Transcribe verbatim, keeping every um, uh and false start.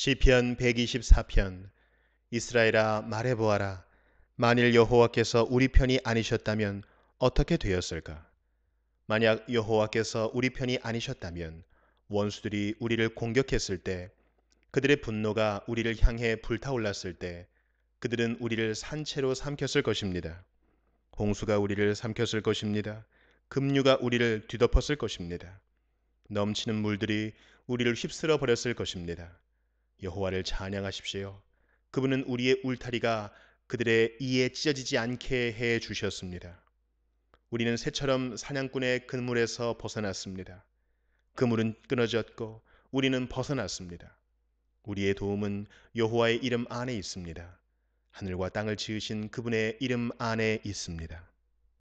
시편 백이십사 편. 이스라엘아 말해보아라. 만일 여호와께서 우리 편이 아니셨다면 어떻게 되었을까? 만약 여호와께서 우리 편이 아니셨다면 원수들이 우리를 공격했을 때, 그들의 분노가 우리를 향해 불타올랐을 때 그들은 우리를 산채로 삼켰을 것입니다. 홍수가 우리를 삼켰을 것입니다. 급류가 우리를 뒤덮었을 것입니다. 넘치는 물들이 우리를 휩쓸어 버렸을 것입니다. 여호와를 찬양하십시오. 그분은 우리의 울타리가 그들의 이에 찢어지지 않게 해 주셨습니다. 우리는 새처럼 사냥꾼의 그물에서 벗어났습니다. 그물은 끊어졌고 우리는 벗어났습니다. 우리의 도움은 여호와의 이름 안에 있습니다. 하늘과 땅을 지으신 그분의 이름 안에 있습니다.